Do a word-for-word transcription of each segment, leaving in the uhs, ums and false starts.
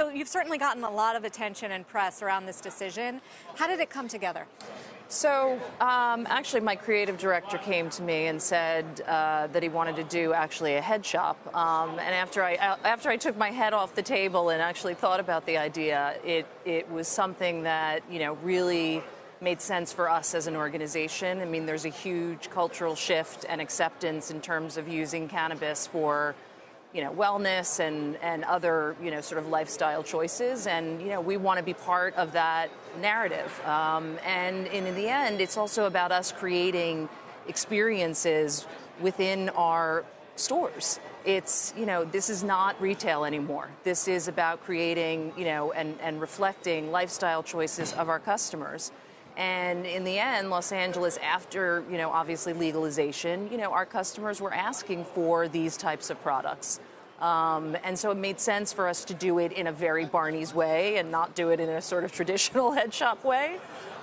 So you've certainly gotten a lot of attention and press around this decision. How did it come together? So um, actually my creative director came to me and said uh, that he wanted to do actually a head shop. Um, and after I, after I took my head off the table and actually thought about the idea, it, it was something that, you know, really made sense for us as an organization. I mean, there's a huge cultural shift and acceptance in terms of using cannabis for, you know, wellness and, and other, you know, sort of lifestyle choices. And, you know, we want to be part of that narrative. Um, and, and in the end, it's also about us creating experiences within our stores. It's, you know, this is not retail anymore. This is about creating, you know, and, and reflecting lifestyle choices of our customers. And in the end, Los Angeles, after, you know, obviously legalization, you know, our customers were asking for these types of products. Um, and so it made sense for us to do it in a very Barneys way and not do it in a sort of traditional head shop way,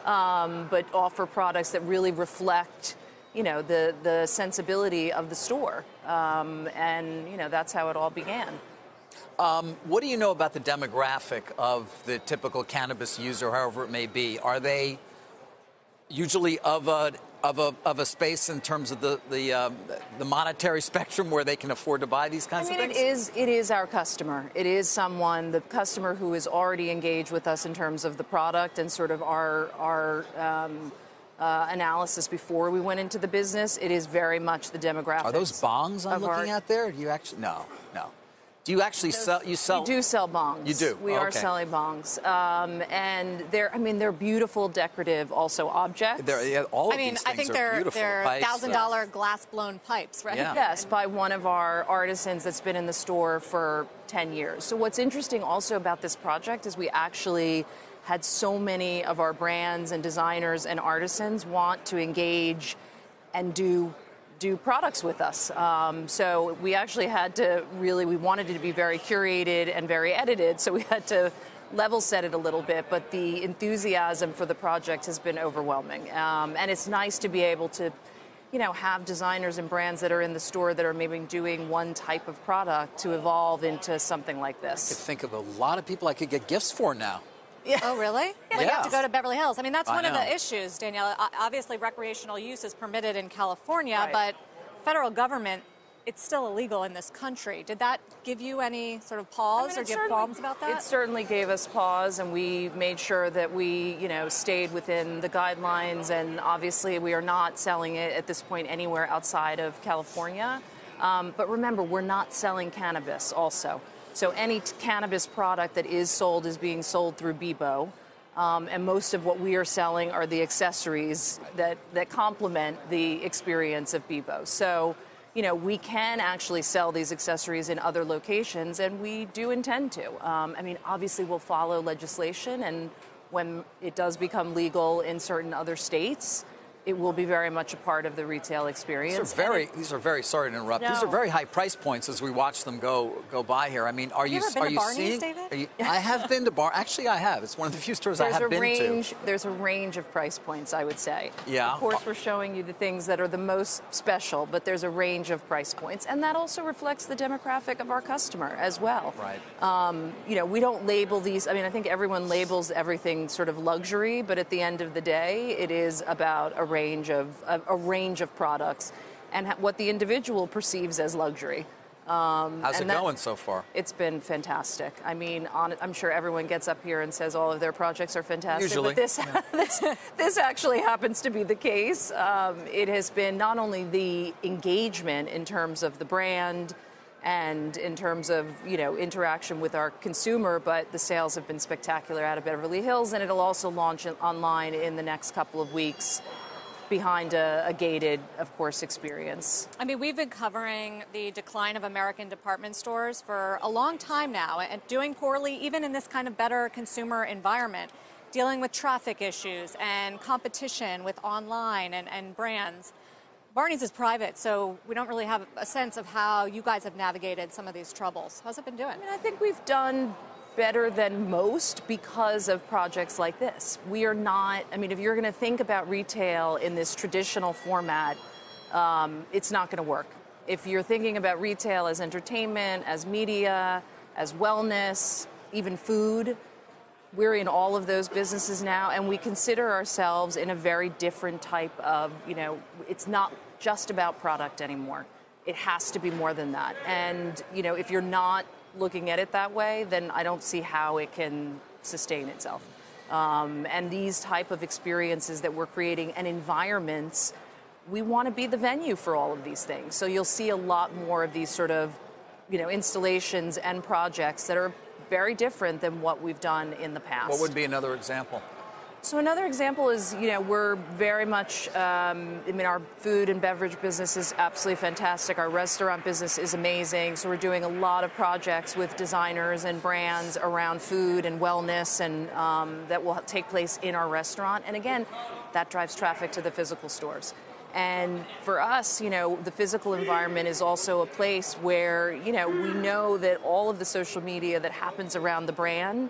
um, but offer products that really reflect, you know, the, the sensibility of the store. Um, and, you know, that's how it all began. Um, what do you know about the demographic of the typical cannabis user, however it may be? Are they usually of a of a of a space in terms of the the um, the monetary spectrum where they can afford to buy these kinds I mean, of things? It is it is our customer. It is someone, the customer who is already engaged with us in terms of the product and sort of our our um, uh, analysis before we went into the business. It is very much the demographics. Are those bongs I'm looking at there? Do you actually no no. Do you actually Those, sell? You sell? We do sell bongs. You do. We oh, okay. are selling bongs, um, and they're. I mean, they're beautiful, decorative, also objects. They're, yeah, all of I mean, these I things think are they're beautiful. They're thousand dollar glass blown pipes, right? Yeah. Yes, by one of our artisans that's been in the store for ten years. So what's interesting also about this project is we actually had so many of our brands and designers and artisans want to engage, and do. do products with us. Um, so we actually had to really, we wanted it to be very curated and very edited, so we had to level set it a little bit, but the enthusiasm for the project has been overwhelming. Um, and it's nice to be able to, you know, have designers and brands that are in the store that are maybe doing one type of product to evolve into something like this. I could think of a lot of people I could get gifts for now. Yeah. Oh, really? Yeah. Like you have to go to Beverly Hills. I mean, that's I one know. of the issues, Danielle. Obviously, recreational use is permitted in California, right. but federal government, it's still illegal in this country. Did that give you any sort of pause I mean, or give qualms about that? It certainly gave us pause, and we made sure that we, you know, stayed within the guidelines, and obviously we are not selling it at this point anywhere outside of California. Um, but remember, we're not selling cannabis also. So any cannabis product that is sold is being sold through Beboe, um, and most of what we are selling are the accessories that, that complement the experience of Beboe. So, you know, we can actually sell these accessories in other locations, and we do intend to. Um, I mean, obviously we'll follow legislation, and when it does become legal in certain other states, it will be very much a part of the retail experience. These are very, it, these are very sorry to interrupt. No. These are very high price points as we watch them go go by here. I mean, are have you, you ever been are to you Barneys, seeing? David? Are you, I have been to Bar. Actually, I have. It's one of the few stores there's I have been range, to. There's a range of price points, I would say. Yeah. Of course, we're showing you the things that are the most special, but there's a range of price points, and that also reflects the demographic of our customer as well. Right. Um, you know, we don't label these. I mean, I think everyone labels everything sort of luxury, but at the end of the day, it is about a range range of a, a range of products and what the individual perceives as luxury. Um, How's it that, going so far? It's been fantastic. I mean, on, I'm sure everyone gets up here and says all of their projects are fantastic. Usually. But this, yeah. this, this actually happens to be the case. Um, it has been not only the engagement in terms of the brand and in terms of, you know, interaction with our consumer, but the sales have been spectacular out of Beverly Hills, and it'll also launch online in the next couple of weeks. Behind a, a gated, of course, experience. I mean, we've been covering the decline of American department stores for a long time now, and doing poorly even in this kind of better consumer environment, dealing with traffic issues and competition with online and, and brands. Barneys is private, so we don't really have a sense of how you guys have navigated some of these troubles. How's it been doing? I mean, I think we've done better than most because of projects like this. We are not, I mean, if you're gonna think about retail in this traditional format, um, it's not gonna work. If you're thinking about retail as entertainment, as media, as wellness, even food. We're in all of those businesses now, and we consider ourselves in a very different type of, you know, it's not just about product anymore. It has to be more than that. And, you know, if you're not looking at it that way, then I don't see how it can sustain itself. Um, and these type of experiences that we're creating and environments, we want to be the venue for all of these things. So you'll see a lot more of these sort of, you know, installations and projects that are very different than what we've done in the past. What would be another example? So another example is, you know, we're very much, um, I mean, our food and beverage business is absolutely fantastic. Our restaurant business is amazing. So we're doing a lot of projects with designers and brands around food and wellness, and um, that will take place in our restaurant. And again, that drives traffic to the physical stores. And for us, you know, the physical environment is also a place where, you know, we know that all of the social media that happens around the brand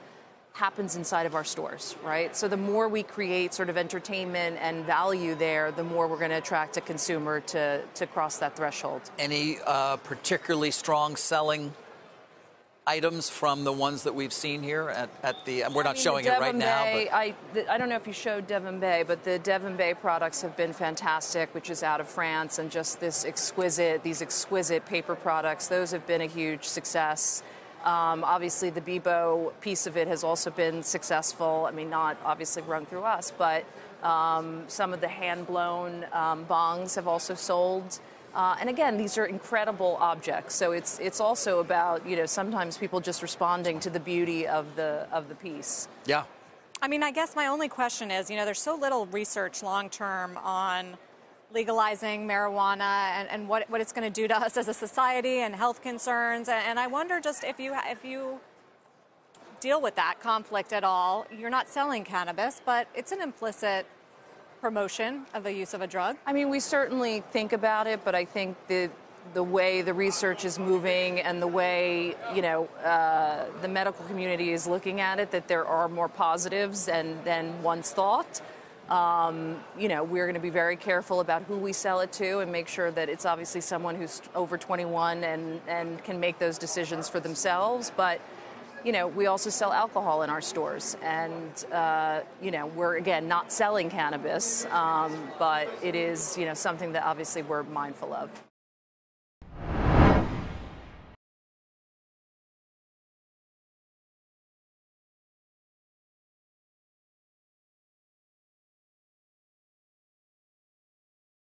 happens inside of our stores, right? So the more we create sort of entertainment and value there, the more we're going to attract a consumer to, to cross that threshold. Any uh, particularly strong selling items from the ones that we've seen here at, at the, we're not I mean, showing it right Bay, now. But. I, the, I don't know if you showed Beboe, but the Beboe products have been fantastic, which is out of France, and just this exquisite, these exquisite paper products, those have been a huge success. Um, obviously the Beboe piece of it has also been successful. I mean, not obviously run through us, but um, some of the hand-blown um, bongs have also sold. Uh, and again, these are incredible objects. So it's it's also about, you know, sometimes people just responding to the beauty of the of the piece. Yeah. I mean, I guess my only question is, you know, there's so little research long term on legalizing marijuana and, and what what it's going to do to us as a society and health concerns. And, and I wonder just if you if you deal with that conflict at all. You're not selling cannabis, but it's an implicit promotion of the use of a drug? I mean, we certainly think about it, but I think the the way the research is moving and the way, you know, uh, the medical community is looking at it, that there are more positives than, than once thought. Um, you know, we're going to be very careful about who we sell it to and make sure that it's obviously someone who's over twenty-one and, and can make those decisions for themselves. But you know, we also sell alcohol in our stores, and, uh, you know, we're, again, not selling cannabis, um, but it is, you know, something that obviously we're mindful of.